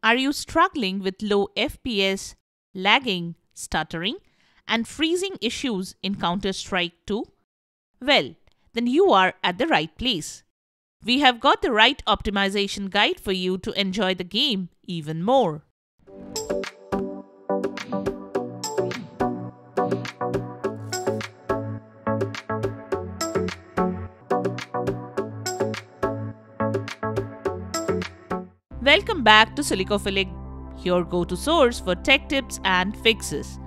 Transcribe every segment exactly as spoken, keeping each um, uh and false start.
Are you struggling with low F P S, lagging, stuttering, and freezing issues in Counter-Strike two? Well, then you are at the right place. We have got the right optimization guide for you to enjoy the game even more. Welcome back to Silicophilic, your go-to source for tech tips and fixes.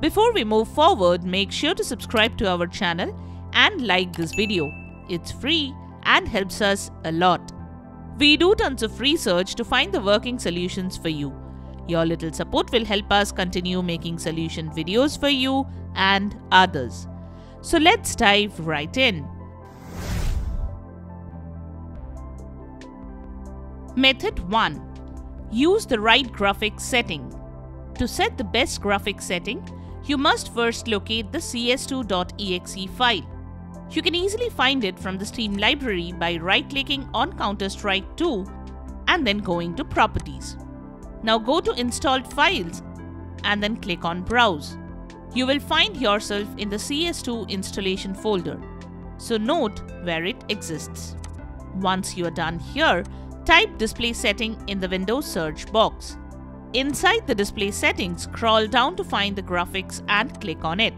Before we move forward, make sure to subscribe to our channel and like this video. It's free and helps us a lot. We do tons of research to find the working solutions for you. Your little support will help us continue making solution videos for you and others. So let's dive right in. Method one. Use the right graphics setting. To set the best graphics setting, you must first locate the C S two dot E X E file. You can easily find it from the Steam library by right-clicking on Counter-Strike two and then going to Properties. Now go to Installed Files and then click on Browse. You will find yourself in the C S two installation folder, so note where it exists. Once you are done here, type Display Setting in the Windows search box. Inside the Display Settings, scroll down to find the graphics and click on it.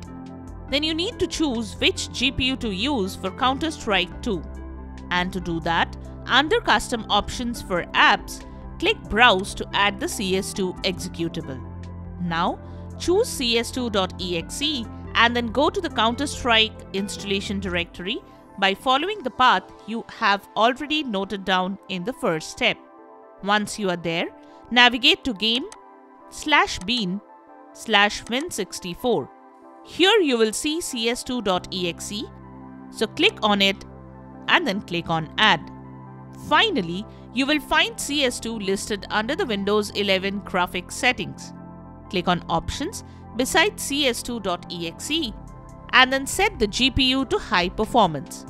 Then you need to choose which G P U to use for Counter-Strike two. And to do that, under Custom Options for Apps, click Browse to add the C S two executable. Now, choose C S two dot E X E and then go to the Counter-Strike installation directory by following the path you have already noted down in the first step. Once you are there, navigate to Game, slash Bean, slash Win sixty-four. Here you will see C S two dot E X E, so click on it and then click on Add. Finally, you will find C S two listed under the Windows eleven graphics settings. Click on Options beside C S two dot E X E and then set the G P U to high performance.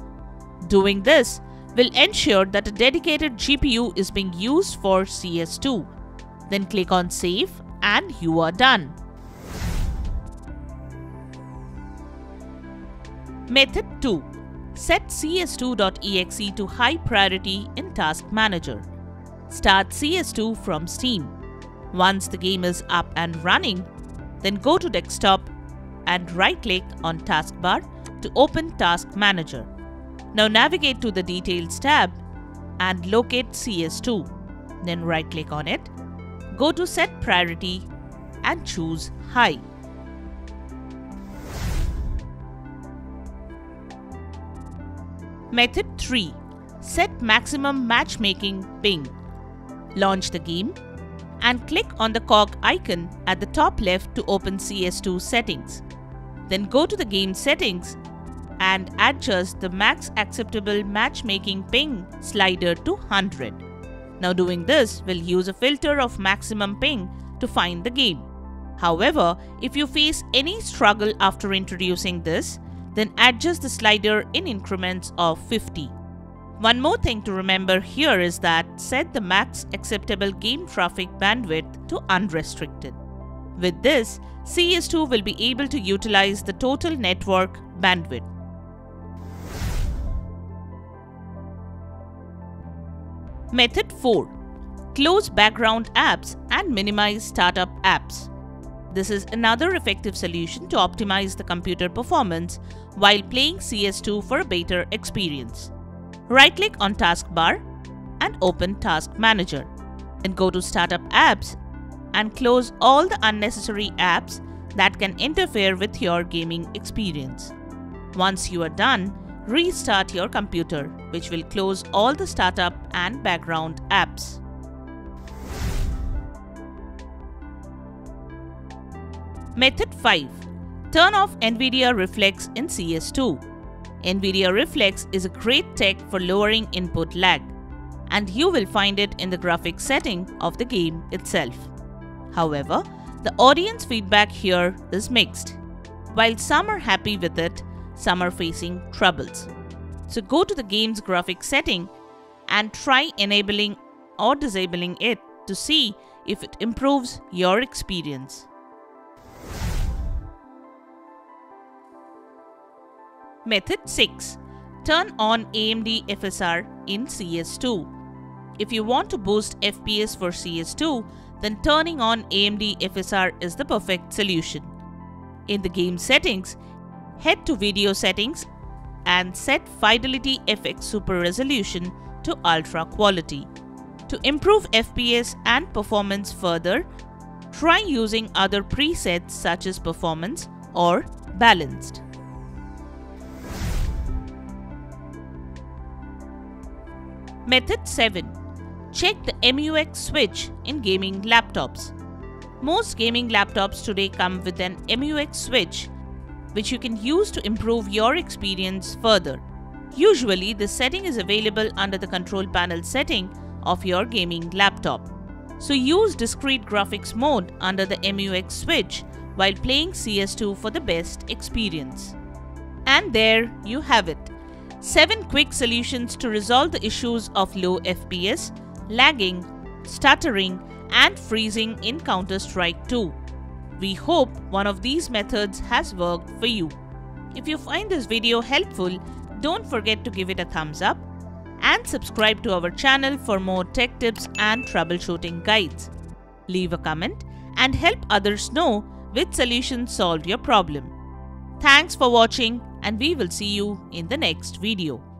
Doing this will ensure that a dedicated G P U is being used for C S two. Then click on Save and you are done. Method two. Set C S two dot E X E to high priority in Task Manager. Start C S two from Steam. Once the game is up and running, then go to Desktop and right-click on Taskbar to open Task Manager. Now navigate to the Details tab and locate C S two. Then right-click on it, go to Set Priority and choose High. Method three. Set Maximum Matchmaking Ping. Launch the game and click on the cog icon at the top left to open C S two settings. Then go to the game settings and adjust the max acceptable matchmaking ping slider to one hundred. Now doing this will use a filter of maximum ping to find the game. However, if you face any struggle after introducing this, then adjust the slider in increments of fifty. One more thing to remember here is that set the max acceptable game traffic bandwidth to unrestricted. With this, C S two will be able to utilize the total network bandwidth. Method four. Close background apps and minimize startup apps. This is another effective solution to optimize the computer performance while playing C S two for a better experience. Right-click on Taskbar and open Task Manager. Then go to Startup Apps and close all the unnecessary apps that can interfere with your gaming experience. Once you are done, restart your computer, which will close all the startup and background apps. Method five. Turn off NVIDIA Reflex in C S two. NVIDIA Reflex is a great tech for lowering input lag, and you will find it in the graphics setting of the game itself. However, the audience feedback here is mixed. While some are happy with it, some are facing troubles. So go to the game's graphics setting and try enabling or disabling it to see if it improves your experience. Method six. Turn on A M D F S R in C S two. If you want to boost F P S for C S two, then turning on A M D F S R is the perfect solution. In the game settings, head to video settings and set Fidelity F X Super Resolution to Ultra Quality. To improve F P S and performance further, try using other presets such as Performance or Balanced. Method seven. Check the Mux switch in gaming laptops. Most gaming laptops today come with an Mux switch, which you can use to improve your experience further. Usually, this setting is available under the control panel setting of your gaming laptop. So use discrete graphics mode under the Mux switch while playing C S two for the best experience. And there you have it. seven quick solutions to resolve the issues of low F P S, lagging, stuttering and freezing in Counter-Strike two. We hope one of these methods has worked for you. If you find this video helpful, don't forget to give it a thumbs up and subscribe to our channel for more tech tips and troubleshooting guides. Leave a comment and help others know which solution solved your problem. Thanks for watching, and we will see you in the next video.